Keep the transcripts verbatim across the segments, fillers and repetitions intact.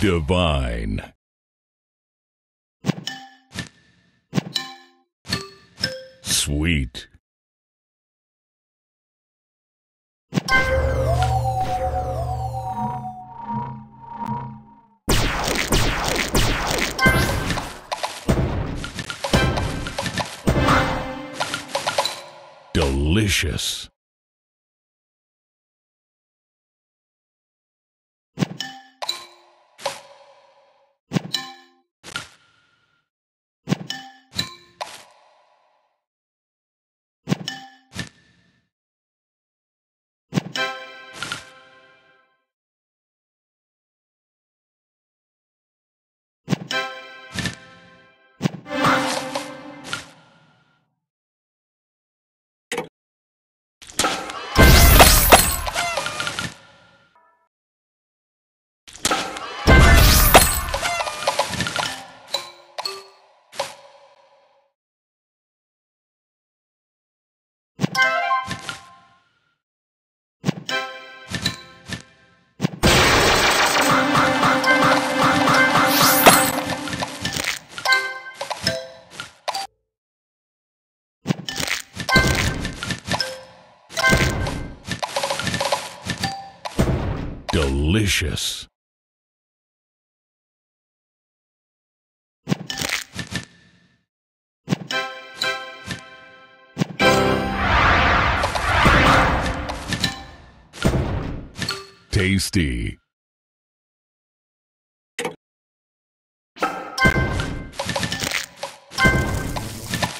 Divine. Sweet. Delicious. Delicious. Tasty.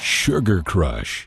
Sugar Crush.